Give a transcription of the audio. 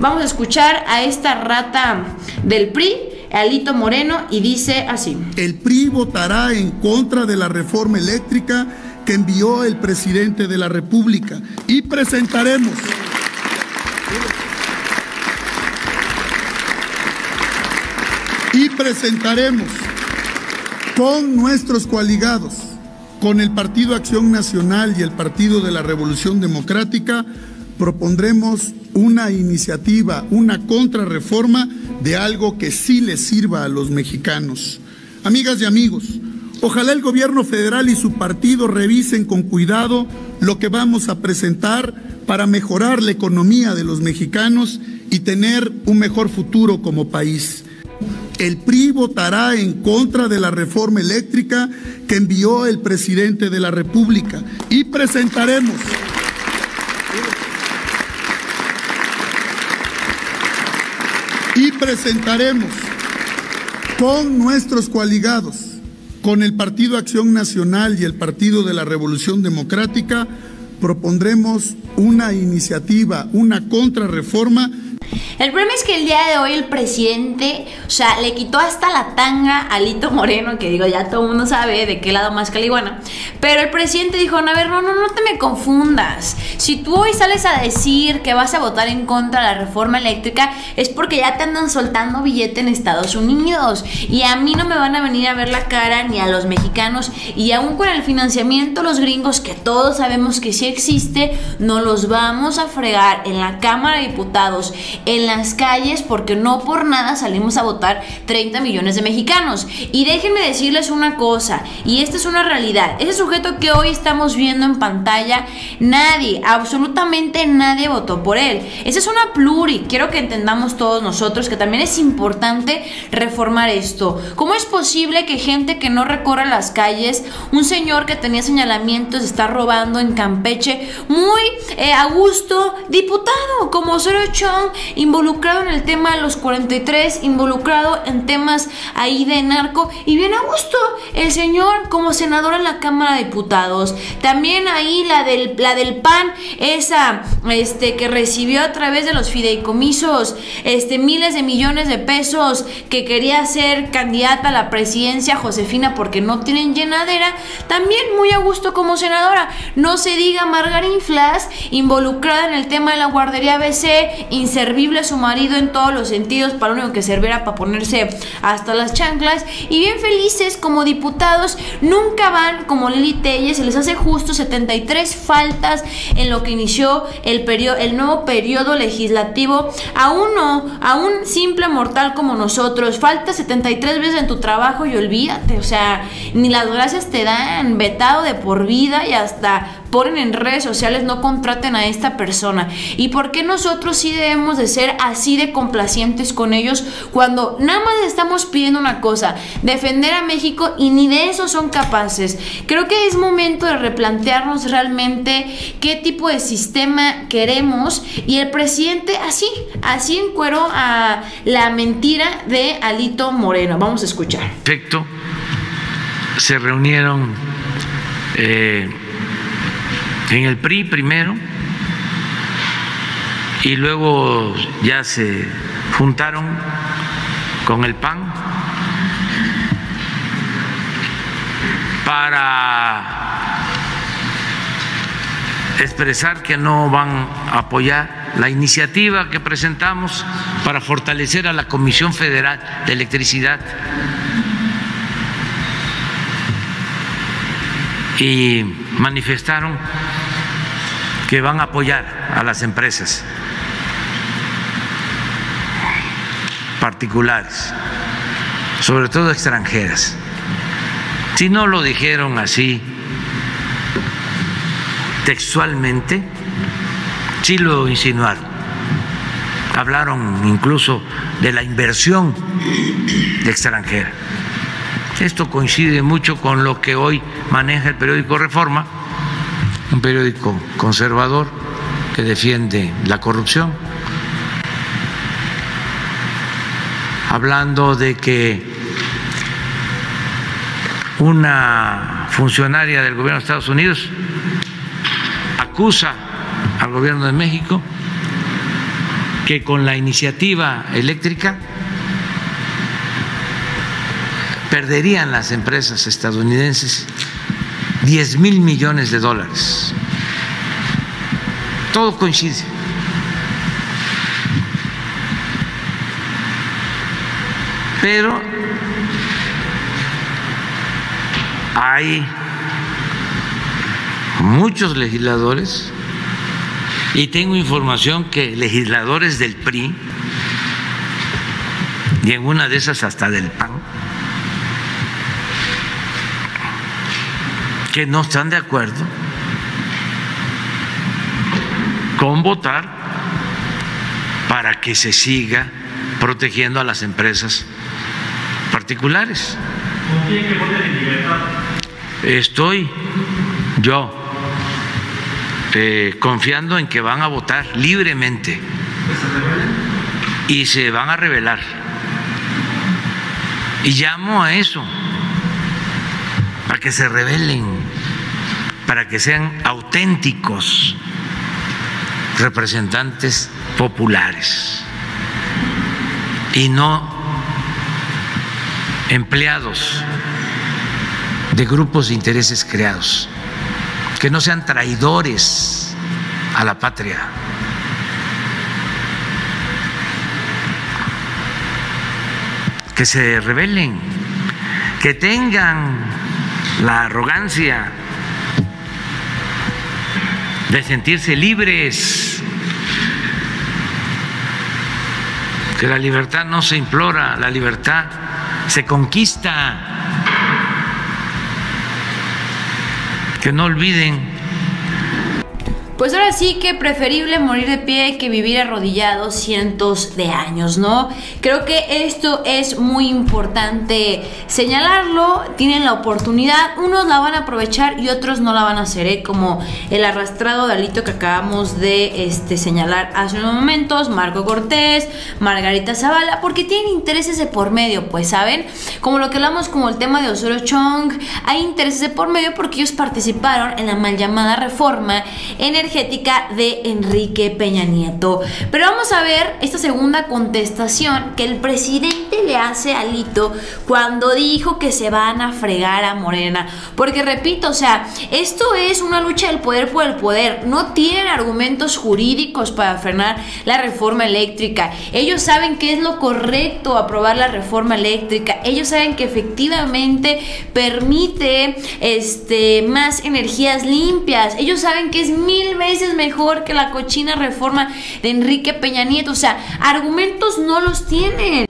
Vamos a escuchar a esta rata del PRI, Alito Moreno, y dice así. El PRI votará en contra de la reforma eléctrica que envió el presidente de la República y presentaremos... con nuestros coaligados, con el Partido Acción Nacional y el Partido de la Revolución Democrática, propondremos una iniciativa, una contrarreforma de algo que sí les sirva a los mexicanos. Amigas y amigos, ojalá el gobierno federal y su partido revisen con cuidado lo que vamos a presentar para mejorar la economía de los mexicanos y tener un mejor futuro como país. El PRI votará en contra de la reforma eléctrica que envió el presidente de la República y presentaremos... con nuestros coaligados, con el Partido Acción Nacional y el Partido de la Revolución Democrática, propondremos una iniciativa, una contrarreforma. El problema es que el día de hoy el presidente, o sea, le quitó hasta la tanga a Alito Moreno, que digo, ya todo el mundo sabe de qué lado más caliguana. Pero el presidente dijo, no, a ver, no te me confundas. Si tú hoy sales a decir que vas a votar en contra de la reforma eléctrica, es porque ya te andan soltando billete en Estados Unidos. Y a mí no me van a venir a ver la cara ni a los mexicanos. Y aún con el financiamiento, los gringos, que todos sabemos que sí existe, no los vamos a fregar en la Cámara de Diputados, en las calles, porque no por nada salimos a votar 30 millones de mexicanos. Y déjenme decirles una cosa, y esta es una realidad, ese sujeto que hoy estamos viendo en pantalla, nadie, absolutamente nadie votó por él. Esa es una pluri, quiero que entendamos todos nosotros que también es importante reformar esto. ¿Cómo es posible que gente que no recorra las calles, un señor que tenía señalamientos está robando en Campeche, muy a gusto, diputado como Osorio Chong, involucrado en el tema de los 43, involucrado en temas ahí de narco, y bien a gusto el señor como senador en la Cámara de Diputados? También ahí la del PAN, esa que recibió a través de los fideicomisos miles de millones de pesos, que quería ser candidata a la presidencia Josefina porque no tienen llenadera, también muy a gusto como senadora. No se diga Margarín Flas, involucrada en el tema de la guardería ABC, inservible a su marido en todos los sentidos, para lo único que serviera para ponerse hasta las chanclas, y bien felices como diputados. Nunca van como Lili Telle, se les hace justo 73 faltas en lo que inició el nuevo periodo legislativo. Aún no, a un simple mortal como nosotros, faltas 73 veces en tu trabajo y olvídate, o sea, ni las gracias te dan, vetado de por vida, y hasta ponen en redes sociales, no contraten a esta persona. ¿Y por qué nosotros sí debemos de ser así de complacientes con ellos cuando nada más estamos pidiendo una cosa, defender a México, y ni de eso son capaces? Creo que es momento de replantearnos realmente qué tipo de sistema queremos, y el presidente así encueró a la mentira de Alito Moreno. Vamos a escuchar. Perfecto. Se reunieron en el PRI primero, y luego ya se juntaron con el PAN para expresar que no van a apoyar la iniciativa que presentamos para fortalecer a la Comisión Federal de Electricidad. Y manifestaron que van a apoyar a las empresas particulares, sobre todo extranjeras. Si no lo dijeron así textualmente, sí lo insinuaron. Hablaron incluso de la inversión extranjera. Esto coincide mucho con lo que hoy maneja el periódico Reforma, un periódico conservador que defiende la corrupción, hablando de que una funcionaria del gobierno de Estados Unidos acusa al gobierno de México que con la iniciativa eléctrica perderían las empresas estadounidenses 10,000 millones de dólares. Todo coincide. Pero hay muchos legisladores, y tengo información que legisladores del PRI, y en una de esas hasta del PAN, que no están de acuerdo con votar para que se siga protegiendo a las empresas particulares. ¿Confía que voten en libertad? Estoy yo confiando en que van a votar libremente y se van a rebelar, y llamo a eso, a que se rebelen, para que sean auténticos representantes populares y no empleados de grupos de intereses creados, que no sean traidores a la patria. Que se rebelen, que tengan la arrogancia de sentirse libres, que la libertad no se implora, la libertad se conquista. Que no olviden. Pues ahora sí que preferible morir de pie que vivir arrodillado cientos de años, ¿no? Creo que esto es muy importante señalarlo. Tienen la oportunidad, unos la van a aprovechar y otros no la van a hacer, ¿eh? Como el arrastrado de Alito que acabamos de señalar hace unos momentos, Marco Cortés, Margarita Zavala, porque tienen intereses de por medio, pues, ¿saben? Como lo que hablamos, como el tema de Osorio Chong, hay intereses de por medio porque ellos participaron en la mal llamada reforma energética de Enrique Peña Nieto. Pero vamos a ver esta segunda contestación que el presidente le hace a Alito cuando dijo que se van a fregar a Morena. Porque repito, o sea, esto es una lucha del poder por el poder. No tienen argumentos jurídicos para frenar la reforma eléctrica. Ellos saben que es lo correcto aprobar la reforma eléctrica. Ellos saben que efectivamente permite más energías limpias. Ellos saben que es 1000 veces mejor que la cochina reforma de Enrique Peña Nieto. O sea, argumentos no los tienen.